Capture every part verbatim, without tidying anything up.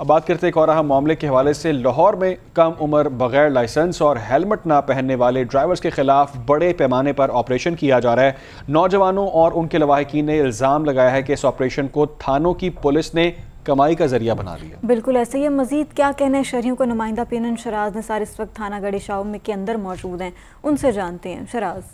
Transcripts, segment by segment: अब बात करते एक और अहम मामले के हवाले से। लाहौर में कम उम्र बगैर लाइसेंस और हेलमेट ना पहनने वाले ड्राइवर्स के खिलाफ बड़े पैमाने पर ऑपरेशन किया जा रहा है। नौजवानों और उनके लवाहकीन ने इल्ज़ाम लगाया है कि इस ऑपरेशन को थानों की पुलिस ने कमाई का जरिया बना लिया। बिल्कुल ऐसे ही। मजीद क्या कहना है शहरियों का? नुमाइंदा पीएनएन शराज निसार इस वक्त थाना गढ़ी शाह के अंदर मौजूद हैं, उनसे जानते हैं। शराज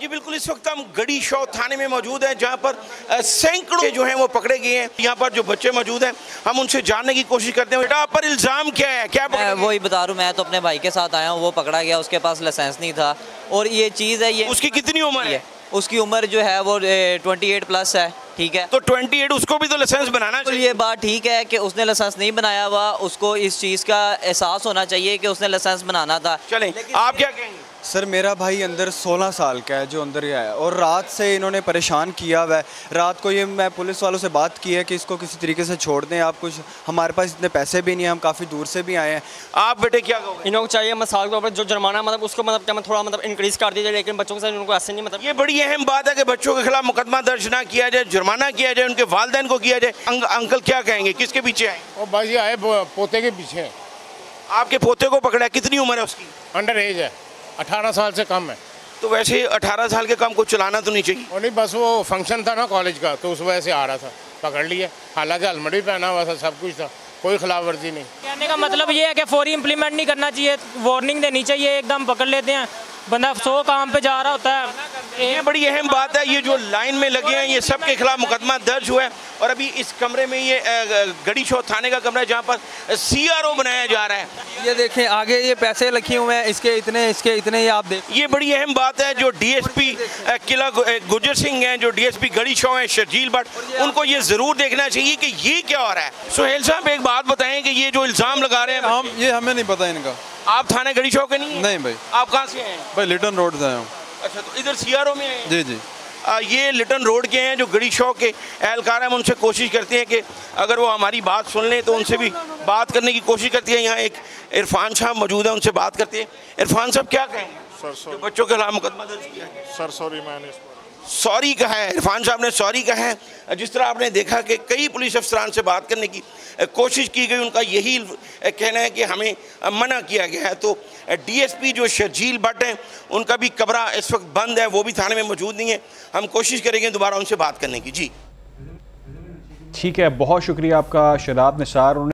जी बिल्कुल, इस वक्त हम गढ़ी शाह थाने में मौजूद हैं जहां पर सैकड़ों जो हैं वो पकड़े गए हैं। यहां पर जो बच्चे मौजूद हैं हम उनसे जानने की कोशिश करते हैं, बेटा आप पर इल्ज़ाम क्या है? क्या मैं वही बता रहा हूं, मैं तो अपने भाई के साथ आया हूं, वो पकड़ा गया, उसके पास लाइसेंस नहीं था और ये चीज़ है। ये उसकी कितनी उम्र है? उसकी उम्र जो है वो अट्ठाईस प्लस है। ठीक है, तो अट्ठाईस उसको भी तो लाइसेंस बनाना चाहिए। ये बात ठीक है कि उसने लाइसेंस नहीं बनाया हुआ, उसको इस चीज़ का एहसास होना चाहिए कि उसने लाइसेंस बनाना था। चलें, आप क्या कहेंगे? सर मेरा भाई अंदर सोलह साल का है जो अंदर ही आया और रात से इन्होंने परेशान किया हुआ है। रात को ये मैं पुलिस वालों से बात की है कि इसको किसी तरीके से छोड़ दें आप, कुछ हमारे पास इतने पैसे भी नहीं हैं, हम काफ़ी दूर से भी आए हैं। आप बेटे क्या कहोगे? इनको चाहिए मिसाल के ऊपर जो जुर्माना मतलब उसको मतलब क्या थोड़ा मतलब इंक्रीज़ कर दीजिए, लेकिन बच्चों के साथ उनको ऐसे नहीं। मतलब ये बड़ी अहम बात है कि बच्चों के खिलाफ मुकदमा दर्ज ना किया जाए, जुर्माना किया जाए, उनके वालदैन को किया जाए। अंकल क्या कहेंगे, किसके पीछे आए? और भाई आए पोते के पीछे। आपके पोते को पकड़ा है, कितनी उम्र है उसकी? अंडर एज है, अठारह साल से कम है। तो वैसे अठारह साल के कम को चलाना तो नहीं चाहिए। और नहीं, बस वो फंक्शन था ना कॉलेज का, तो उस वजह से आ रहा था, पकड़ लिया। हालांकि हेलमेट भी पहना हुआ था, सब कुछ था, कोई खिलाफ वर्जी नहीं। कहने का मतलब ये है कि फौरी इम्प्लीमेंट नहीं करना चाहिए, वार्निंग देनी चाहिए, एकदम पकड़ लेते हैं। बंदा सौ काम पे जा रहा होता है। ये बड़ी अहम बात है, ये जो लाइन में लगे हैं ये सब के खिलाफ मुकदमा दर्ज हुआ है। और अभी इस कमरे में, ये गढ़ी शाह थाने का कमरा है जहाँ पर सी आर ओ बनाया जा रहा है। ये देखें आगे ये पैसे लिखे हुए हैं, इसके इतने इसके इतने ये आप देखें। ये बड़ी अहम बात है, जो D S P Qila Gurjar Singh हैं, जो D S P Garhi Shah हैं शर्जील भट्ट, उनको ये ज़रूर देखना चाहिए कि ये क्या हो रहा है। सुहेल साहब एक बात बताएँ कि ये जो इल्ज़ाम लगा रहे हैं, हम ये हमें नहीं पता इनका। आप थाने गढ़ी शाह के नहीं है? नहीं भाई। आप कहाँ से हैं? भाई लिटन रोड से आया हूँ। अच्छा, तो इधर सी आर ओ में हैं? जी जी। आ, ये लिटन रोड के हैं जो गढ़ी शाह के एहलकार हैं। हम उनसे कोशिश करते हैं कि अगर वो हमारी बात सुन लें तो उनसे भी बात करने की कोशिश करती है। यहाँ एक इरफान शाह मौजूद है, उनसे बात करते हैं। इरफान साहब क्या कहेंगे? सर सॉरी, बच्चों के खिलाफ मुकदमा दर्ज किया है। सर सॉरी, मैंने सॉरी कहा है, इरफान साहब ने सॉरी कहा है। जिस तरह आपने देखा कि कई पुलिस अफसरान से बात करने की कोशिश की गई, उनका यही कहना है कि हमें मना किया गया है। तो डी एस पी जो शर्जील भट्ट हैं, उनका भी कमरा इस वक्त बंद है, वो भी थाने में मौजूद नहीं है। हम कोशिश करेंगे दोबारा उनसे बात करने की। जी ठीक है, बहुत शुक्रिया आपका शराब निसार।